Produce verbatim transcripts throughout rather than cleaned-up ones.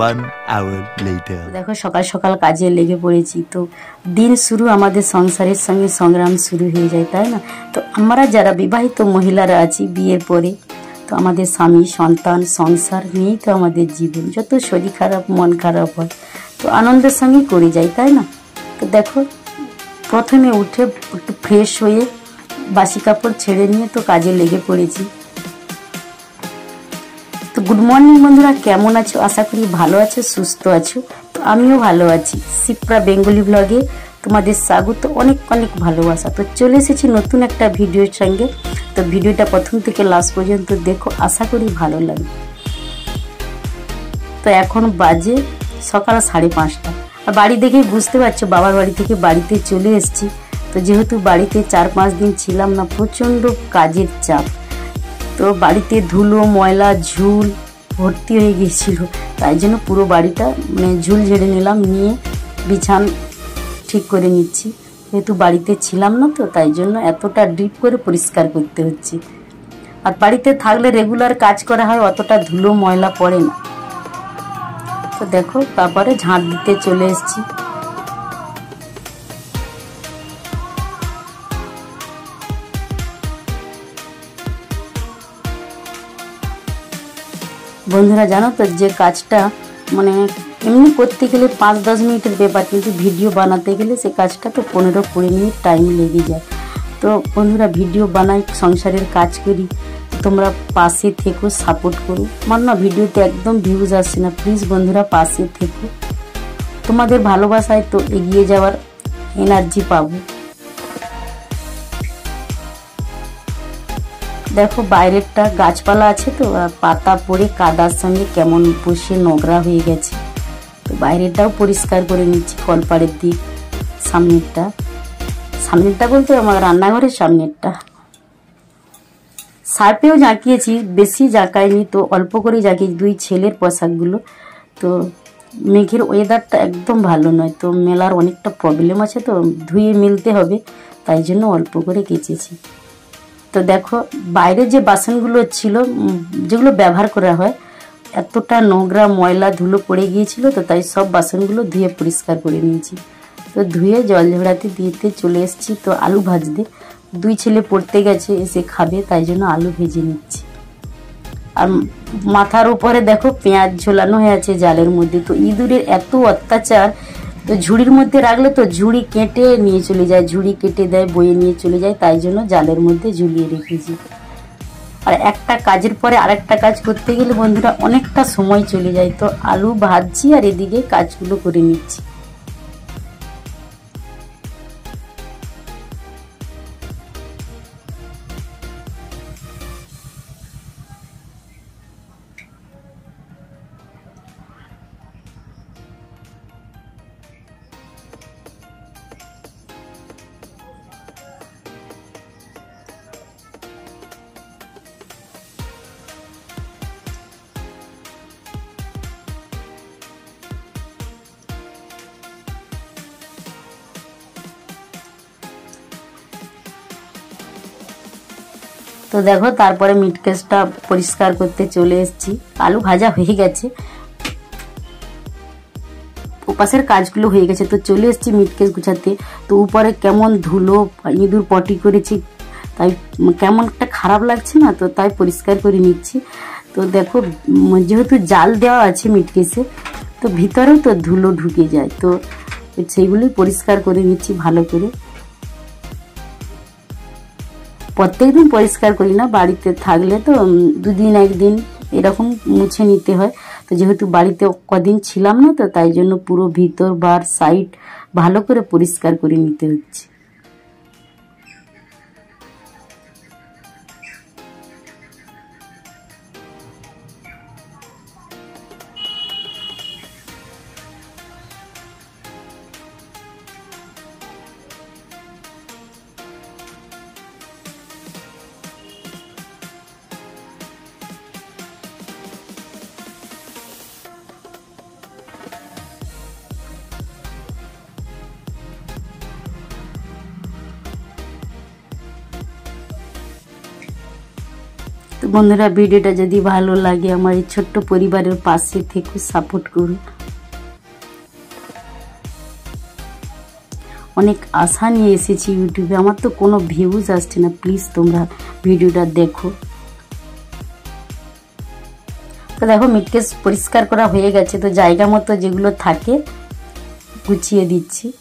देखो सकाल सकाल काजे लेगे पड़ेछि तो दिन शुरू आमादेर संसारेर संगे संग्राम शुरू हो जाए ताई ना। तो आमरा जारा विवाहित महिलारा आछि बियेर परे तो आमादेर स्वामी सन्तान संसार नियेई तो आमादेर जीवन जत शरीर खराब मन खराब हय तो आनंदेर संगे करे जाए ताई ना। तो देखो प्रथमे उठे एकटु फ्रेश हये बासी कापड़ छेड़े निये तो काजे लेगे पड़ेछि। तो गुड मर्निंग बंधुरा केमन आছো आशा करी ভালো আছো সুস্থ আছো। তো আমিও ভালো আছি সিপ্রা বেঙ্গলি ব্লগে তোমাদের স্বাগত অনেক অনেক ভালোবাসা। তো চলে এসেছি নতুন একটা ভিডিওর সঙ্গে। তো ভিডিওটা প্রথম থেকে লাস্ট পর্যন্ত দেখো আশা করি ভালো লাগবে। তো এখন বাজে সকাল সাড়ে পাঁচটা আর বাড়ি দেখে বুঝতে পারছো বাবার বাড়ি থেকে বাড়িতে চলে এসেছি। তো যেহেতু বাড়িতে চার পাঁচ দিন ছিলাম না প্রচন্ড কাজের চাপ तो बाड़ीते धुलो मयला झुल भर्ती हो गेछिलो ताई जोन्नो पुरो बाड़ीटा मैं झुल झेड़े निलाम निये बिछान ठीक करे निच्छी जेहेतु बाड़ीते छिलाम ना तो ताई जोन्नो एतोटा डीप करे परिष्कार करते होच्छे। आर बाड़ीते थाकले रेगुलार काज करा हय अतोटा धुलो मयला पड़े ना। तो देखो तारपरे झाड़ दिते चले एसेछि। बंधुरा जानो तो जे काजटा माने एमनि करते गेले पाँच दस मिनटेर ब्यापार किन्तु भिडियो बनाते गेले से काजटा तो पंद्रह कुड़ी मिनट टाइम लेगे जाए। तो बंधुरा भिडियो बनाई संसारेर काज करी तोमरा पाशे थेको सपोर्ट करो। आमार ना भिडियोते एकदम भिउज आसछे ना प्लिज बंधुरा पाशे थेको तोमादेर भालोबासाय तो एगिये जावार एनार्जी पाबो। देखो बाइरेटा गाछपाला आछे तो पाता पड़े कादार संगे केमन बसे नोगरा हो गेछे तो बाइरेटाओ परिष्कार करे निच्छी। कलपाड़ेर दिक सामनेटा सामनेटा बोलते आमार रान्नाघरेर सामनेटा सार्पेओ झाँकिएछि बेशी झाँकाइनि तो अल्प करे झाँकिए दुई छेलेर पोशाकगुलो। तो मेघेर ओयेदारटा एकदम भालो नय तो मेलार अनेकटा प्रब्लेम आछे तो धुए मिलते हबे ताई जोन्नो अल्प करे केचेछि। तो देखो बाहरे जे बासनगुलो छिलो जेगुलो व्यवहार करा हय एतटा नोगरा मयला धुलो पड़े गियेछिलो तो ताई सब बासनगुलो धुए परिष्कार करे नियेछि। तो धुए जल झोड़ाते दिते चले एसेछि। तो आलू भाजते दुई छेले पड़ते गेछे एसे खाबे ताई जोन्नो आलू भेजे निच्छे। आर माथार उपरे देखो पेंयाज झोलानो हये आछे जालेर मध्धे तो इदुरेर एतो अत्याचार तो झुड़िर मध्य राखले तो झुड़ी केटे निये चले जाए झुड़ी केटे देय बोये निये चले जाए ताई जोन्नो जालेर मध्य झुलिए रेखेछि। आर एकटा काजेर परे आरेकटा काज करते गेले बंधुरा अनेकटा समय चले जाए। तो आलू भाजछि आर एदिके काजगुलो करे निच्छि। तो देखो तारपरे मिटकेसटा परिष्कार करते चले एसेछि। आलू भाजा हो गेछे उपासेर काजगुलो हो गेछे। तो चले एसेछि मिटकेस गुछाते तो ऊपर केमन धुलो इदुर पटी करेछे ताई केमन एकटा खराब लागछे ना तो ताई परिष्कार करे निच्छे। तो देखो जेहेतु जाल देওয়া আছে मिटकेसे तो भितरेও तो धुलो ढुके जाए तो सेइगुलोই परिष्कार करे निच्छे भालो करे। प्रत्येक दिन परिष्कार करी ना बाड़ीते थाकले तो दुदिन एक दिन एरकम मुछे निते हय। तो जेहेतु बाड़ीते कदिन छिलाम ना तो ताई जोन्नो पुरो भीतर बार साइड भालो करे परिष्कार करे निते हच्छे। तो बंधुरा भिडियोटा जदि भालो लागे आमार छोट्ट परिवारेर पाशे थेके सपोर्ट करुन। अनेक आशा निये एसेछि यूट्यूबे, आमार तो कोनो भिउज आसछे ना, प्लिज तोमरा भिडियोटा देखो। तो देखो मिटकेस परिष्कार करा हुए गेछे, तो जायगा मतो जेगुलो थाके गुछिए दिच्छी।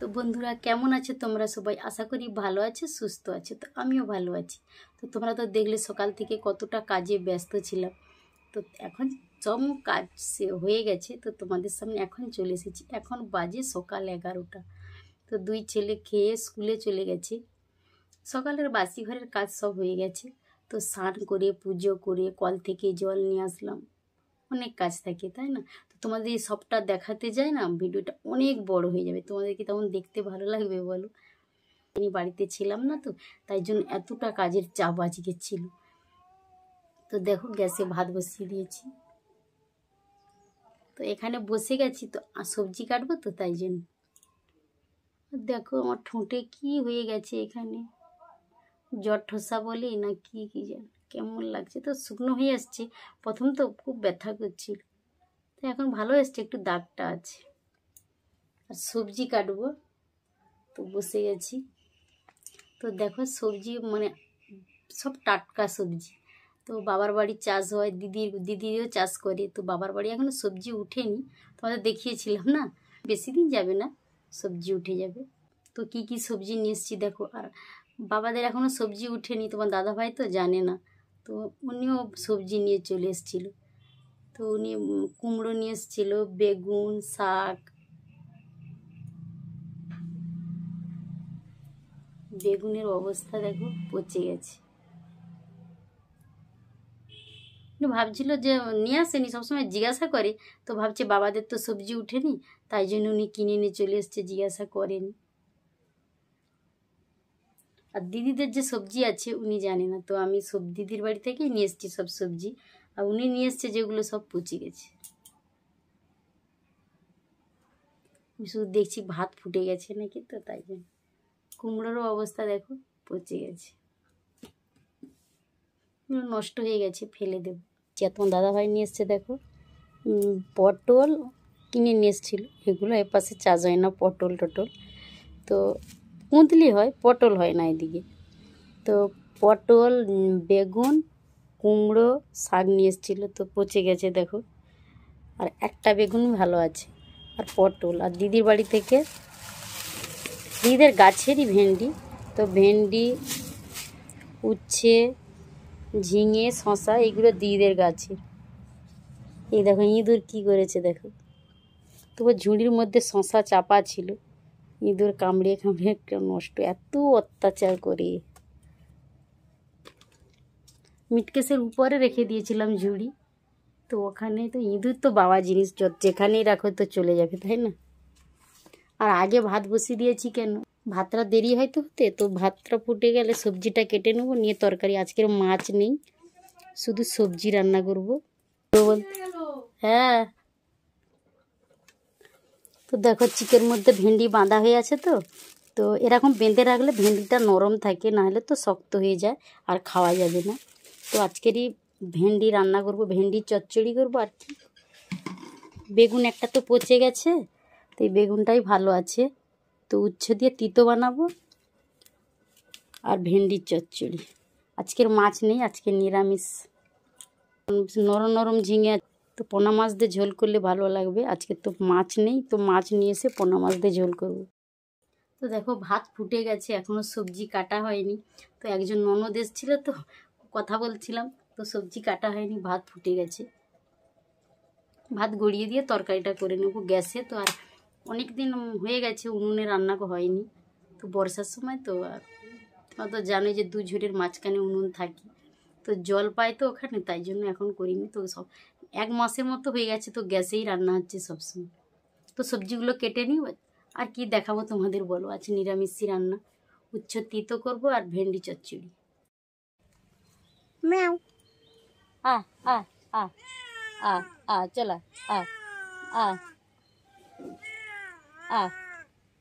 तो बंधुरा केमन आछो तोमरा सबाई, आशा करी भालो आछो, सुस्थ आछो। तो आमिओ भालो आछि। तो तोमरा तो देखले सकाल थेके कतटा काजे व्यस्त छिलाम, तो एखन जम काज हुए गेछे। तो तोमादेर सामने एखन चले एसेछि, एखन बाजे सकाल एगारोटा। तो दुई छेले खेये स्कुले चले गेछे, सकालेर बासी घरेर काज सब हुए गेछे। तो स्नान करे पुजो करे कल थेके जल निये आसलाम, अनेक काज थाके ताई ना। तो तुम्हादेर सबटा देखाते जाय ना, भिडियोटा अनेक बड़ो हये जाबे, तुम्हादेरके तेमन देखते भालो लागबे बोलो। आमि बाड़िते छिलाम ना, तो ताई जोन्नो एतटा काजेर चाप आजके छिलो। तो देखो ग्यासे भात बसिये दियेछि, तो एखाने बसे गेछि। तो सब्जी काटबो, तो ताई जोन्नो देखो आमार ठोंटे कि हये गेছে, एखाने जर ठोसा बोले ना कि कि जान केमन लागছে। तो শুকনো হয়ে আসছে, প্রথম তো খুব ব্যথা করছিল, তো এখন ভালো আসছে, একটু দাগটা আছে। আর সবজি কাটবো, তো বসে গেছি। তো দেখো সবজি মানে সব টাটকা সবজি, তো বাবার বাড়ি চাষ হয়, দিদির দিদিও চাষ করে। তো বাবার বাড়ি এখনো সবজি উঠেনি, তোমাদের দেখিয়েছিলাম না, বেশি দিন যাবে না সবজি উঠে যাবে। তো কি কি সবজি নিয়ে এসেছি দেখো। আর বাবাদের এখনো সবজি উঠেনি, তোমার দাদা ভাই তো জানে না, তো উনিও সবজি নিয়ে চলে এসেছিল। তো উনি কুমড়ো নিয়ে এসেছিল, বেগুন, শাক, বেগুনের অবস্থা দেখো পচে গেছে। ভাবছিল যে নিয়ে আসেনি, সবসময় জিজ্ঞাসা করে। তো ভাবছে বাবাদের তো সবজি উঠেনি, তাই জন্য উনি কিনে নিয়ে চলে এসছে, জিজ্ঞাসা করেনি। আর দিদিদের যে সবজি আছে উনি জানে না, তো আমি সব দিদির বাড়ি থেকেই নিয়ে এসেছি সব সবজি। আর উনি নিয়ে এসছে যেগুলো সব পচে গেছে। আমি শুধু দেখছি ভাত ফুটে গেছে নাকি, তো তাই জন্য। কুমড়োরও অবস্থা দেখো পচে গেছে, নষ্ট হয়ে গেছে, ফেলে দেবো। যা তোমার দাদাভাই নিয়ে এসছে দেখো, পটল কিনে নিয়ে এসেছিল, এগুলো এপাশে চাষ হয় না পটল টটল, তো কুঁদলি হয়, পটল হয় না এদিকে। তো পটল, বেগুন, কুমড়ো, শাক নিয়ে এসেছিল, তো পচে গেছে দেখো। আর একটা বেগুন ভালো আছে, আর পটল। আর দিদির বাড়ি থেকে দিদিদের গাছেরই ভেন্ডি, তো ভেন্ডি, উচ্ছে, ঝিঙে, শশা, এগুলো দিদিদের গাছে। এই দেখো ইঁদুর কী করেছে দেখো, তবু ঝুড়ির মধ্যে শশা চাপা ছিল, ইঁদুর কামড়ে কামড়ে নষ্ট, এত অত্যাচার করে। মিটকেসের উপরে রেখে দিয়েছিলাম ঝুড়ি, তো ওখানে তো ইঁদুর তো বাবা জিনিস, যেখানেই রাখো তো চলে যাবে তাই না। আর আগে ভাত বসিয়ে দিয়েছি কেন, ভাতটা দেরি হয়তো হতে, তো ভাতটা ফুটে গেলে সবজিটা কেটে নেবো, নিয়ে তরকারি। আজকের মাছ নেই, শুধু সবজি রান্না করবো। তো হ্যাঁ, তো দেখো চিকের মধ্যে ভেন্ডি বাঁধা হয়ে আছে। তো তো এরকম বেঁধে রাখলে ভেন্ডিটা নরম থাকে, না হলে তো শক্ত হয়ে যায়, আর খাওয়া যাবে না। তো আজকেরই ভেন্ডি রান্না করব, ভেন্ডি চচ্চড়ি করব। আর কি বেগুন একটা তো পচে গেছে, তো এই বেগুনটাই ভালো আছে, তো উচ্ছে দিয়ে তিতো বানাবো। আর ভেন্ডির চচ্চড়ি। আজকের মাছ নেই, আজকে নিরামিষ। নরম নরম ঝিঙে, তো পোনা মাছ দিয়ে ঝোল করলে ভালো লাগবে। আজকে তো মাছ নেই, তো মাছ নিয়ে এসে পোনা মাছ দিয়ে ঝোল করব। তো দেখো ভাত ফুটে গেছে, এখনও সবজি কাটা হয়নি। তো একজন ননদ এসেছিল, তো কথা বলছিলাম, তো সবজি কাটা হয়নি, ভাত ফুটে গেছে। ভাত গড়িয়ে দিয়ে তরকারিটা করে নেব গ্যাসে। তো আর অনেক দিন হয়ে গেছে উনুনে রান্না হয়নি, তো বর্ষার সময় তো আর তোমরা তো জানোই যে দু ঝুড়ির মাঝখানে উনুন থাকে, তো জল পায় তো ওখানে, তাই জন্য এখন করিনি। তো সব এক মাসের মতো হয়ে গেছে, তো গ্যাসেই রান্না হচ্ছে সবসময়। তো সবজিগুলো কেটে নিই, আর কি দেখাবো তোমাদের বলো। আছে নিরামিষি রান্না, উচ্ছে তিতো করব, আর ভেন্ডি চচ্চড়ি। ম্যাও আ আ আ আ আ চলা আ আ আ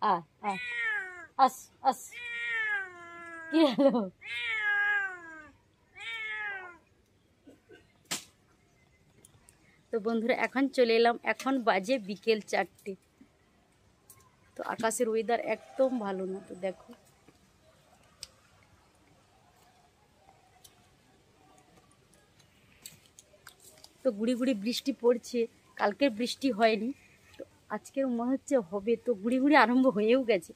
আ আস আস। चलो तो बंधुरा एखन चले एलाम एखन बाजे बिकेल चारटे तो आकाशेर वेदार एकदम भालो ना तो देखो तो गुड़ी गुड़ी बृष्टि पड़छे कालकेर बृष्टि हयनि तो आजकेर मने होच्छे होबे तो गुड़ी गुड़ी आरम्भ हयेओ गेछे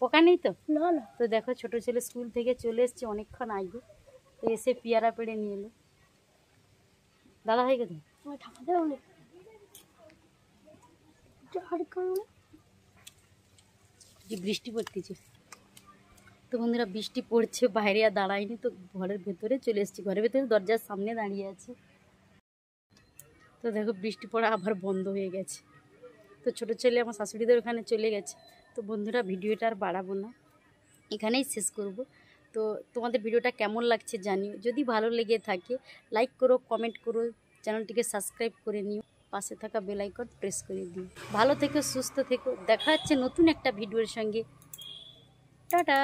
पोका नेई तो ना ना तो देखो छोटो छेले स्कूल थेके चले एसेछे अनेकक्षण आगे तो एसे पियारा पेड़े निये एलो दादा भाई कोथाय আমার ঢাকা দাও না আর কারণ যে বৃষ্টি পড়তেছে তো বন্ধুরা বৃষ্টি পড়ছে বাইরে আর দাঁড়াইনি তো ঘরের ভিতরে চলে এসেছি ঘরের ভিতরে দরজার সামনে দাঁড়িয়ে আছে তো দেখো বৃষ্টি পড়া আবার বন্ধ হয়ে গেছে তো ছোট ছেলে আমার শাশুড়িদের ওখানে চলে গেছে তো বন্ধুরা ভিডিওটা আর বাড়াবো না এখানেই শেষ করব তো তোমাদের ভিডিওটা কেমন লাগছে জানিও যদি ভালো লেগে থাকে লাইক করো কমেন্ট করো चैनल टीके सबसक्राइब कर नियो पाशे थाका बेल आइकन प्रेस कर दिओ भालो थेको सुस्थ थेको देखा जाच्छे नतून एक भिडियोर संगे टाटा।